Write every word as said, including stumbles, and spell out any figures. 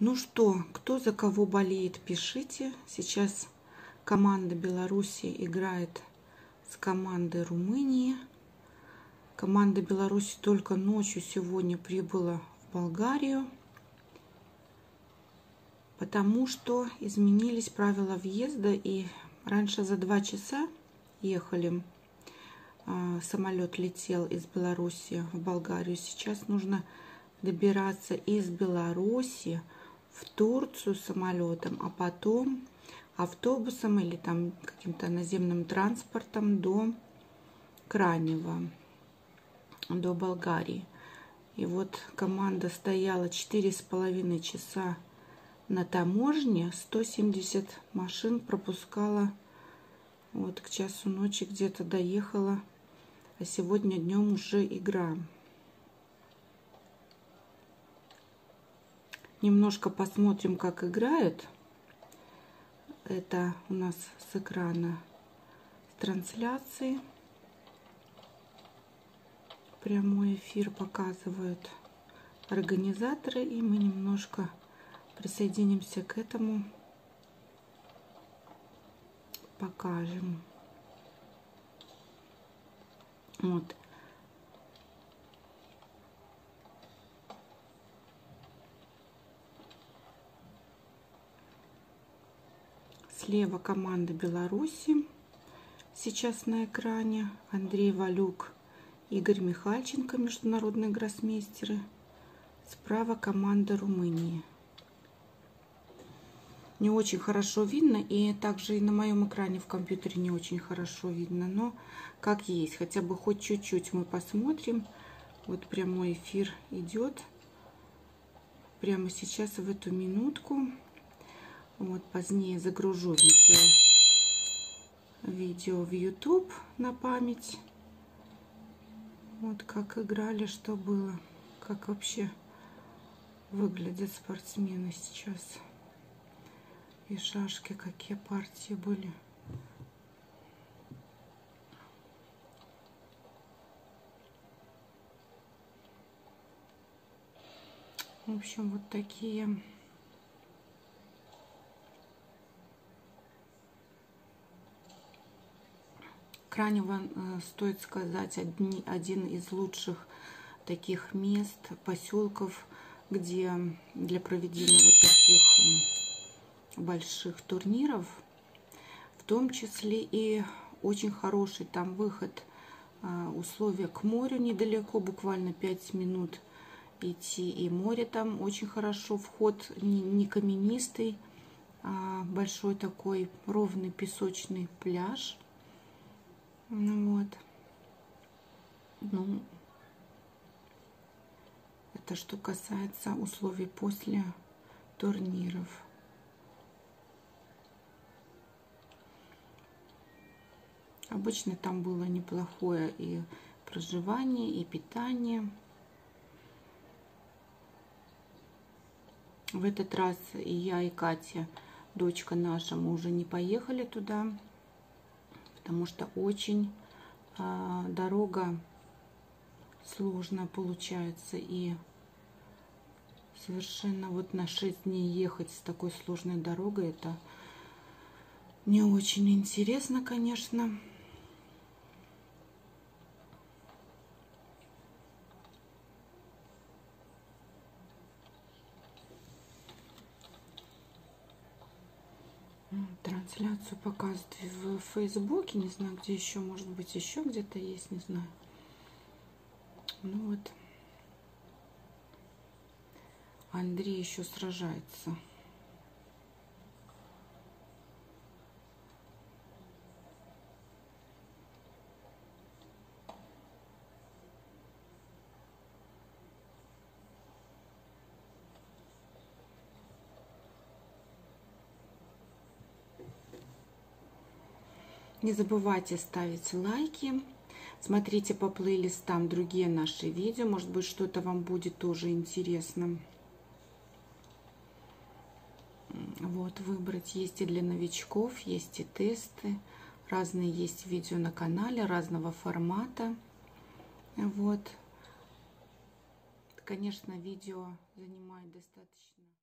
Ну что, кто за кого болеет, пишите. Сейчас команда Беларуси играет с командой Румынии. Команда Беларуси только ночью сегодня прибыла в Болгарию, потому что изменились правила въезда, и раньше за два часа ехали, самолет летел из Беларуси в Болгарию. Сейчас нужно добираться из Беларуси в Турцию самолетом, а потом автобусом или там каким-то наземным транспортом до Кранева, до Болгарии. И вот команда стояла четыре с половиной часа на таможне, сто семьдесят машин пропускала, вот к часу ночи где-то доехала, а сегодня днем уже игра. Немножко посмотрим, как играют. Это у нас с экрана с трансляции. Прямой эфир показывают организаторы, и мы немножко присоединимся к этому. Покажем. Вот. Слева команда Беларуси сейчас на экране. Андрей Валюк, Игорь Михальченко, международные гроссмейстеры. Справа команда Румынии. Не очень хорошо видно, и также и на моем экране в компьютере не очень хорошо видно, но как есть, хотя бы хоть чуть-чуть мы посмотрим. Вот прямой эфир идет прямо сейчас в эту минутку. Вот, позднее загружу видео, видео в YouTube на память. Вот как играли, что было, как вообще выглядят спортсмены сейчас. И шашки, какие партии были. В общем, вот такие... Кранево, стоит сказать, одни, один из лучших таких мест, поселков, где для проведения вот таких больших турниров, в том числе и очень хороший там выход, условия к морю недалеко, буквально пять минут идти, и море там очень хорошо, вход не каменистый, а большой такой ровный песочный пляж. Ну вот, ну, это что касается условий после турниров. Обычно там было неплохое и проживание, и питание. В этот раз и я, и Катя, дочка наша, мы уже не поехали туда, потому что очень э, дорога сложная получается, и совершенно вот на шесть дней ехать с такой сложной дорогой, это не очень интересно, конечно. Трансляцию показывают в Фейсбуке, не знаю, где еще, может быть, еще где-то есть, не знаю. Ну вот, Андрей еще сражается. Не забывайте ставить лайки, смотрите по плейлистам другие наши видео, может быть, что-то вам будет тоже интересно. Вот, выбрать есть и для новичков, есть и тесты, разные есть видео на канале, разного формата. Вот, конечно, видео занимает достаточно...